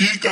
chica.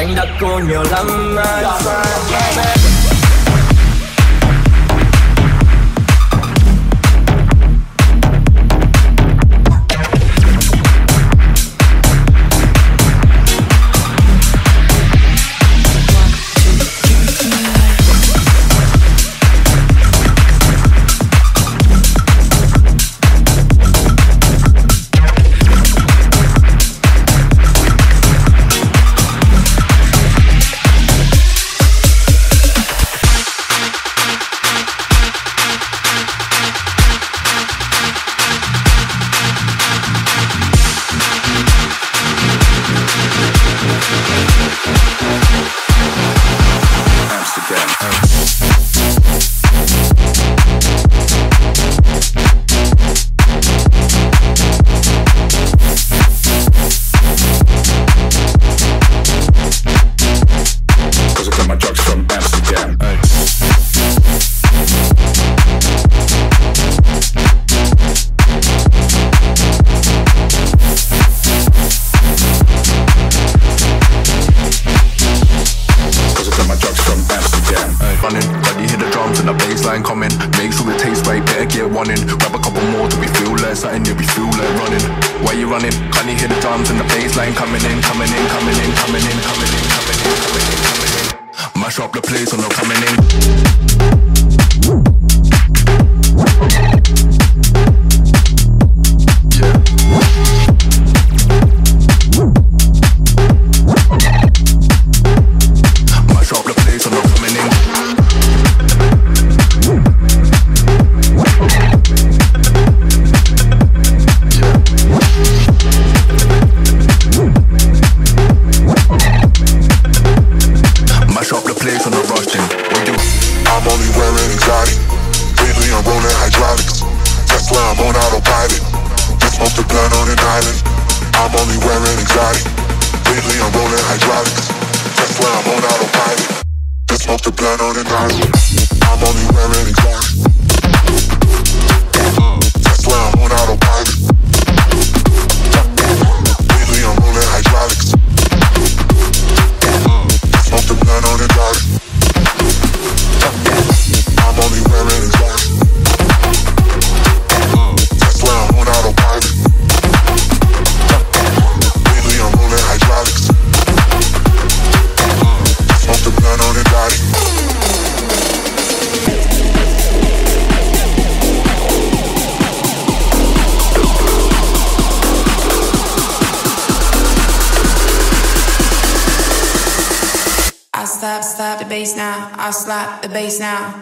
Anh đã cô nhiều lắm mà xa em. Slap the bass now, I'll slap the bass now.